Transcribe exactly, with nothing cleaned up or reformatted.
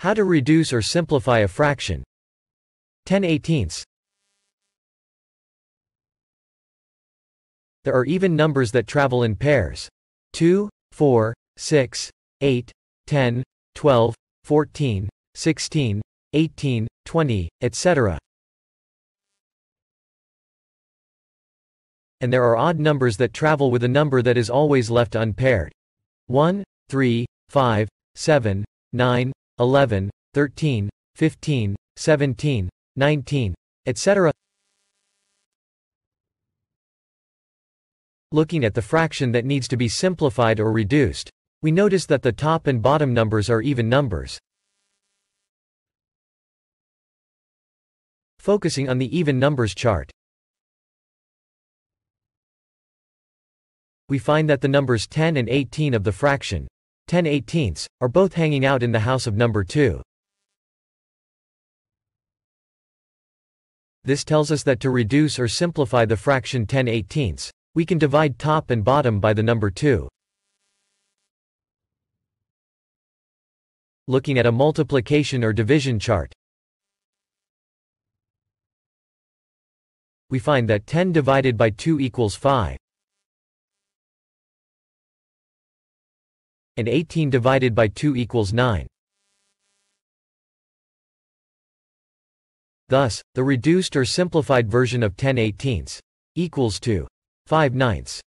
How to reduce or simplify a fraction. ten eighteenths. There are even numbers that travel in pairs. two, four, six, eight, ten, twelve, fourteen, sixteen, eighteen, twenty, et cetera. And there are odd numbers that travel with a number that is always left unpaired. one, three, five, seven, nine, eleven, thirteen, fifteen, seventeen, nineteen, et cetera. Looking at the fraction that needs to be simplified or reduced, we notice that the top and bottom numbers are even numbers. Focusing on the even numbers chart, we find that the numbers ten and eighteen of the fraction ten eighteenths are both hanging out in the house of number two. This tells us that to reduce or simplify the fraction ten eighteenths, we can divide top and bottom by the number two. Looking at a multiplication or division chart, we find that ten divided by two equals five. And eighteen divided by two equals nine. Thus, the reduced or simplified version of ten eighteenths equals to five ninths.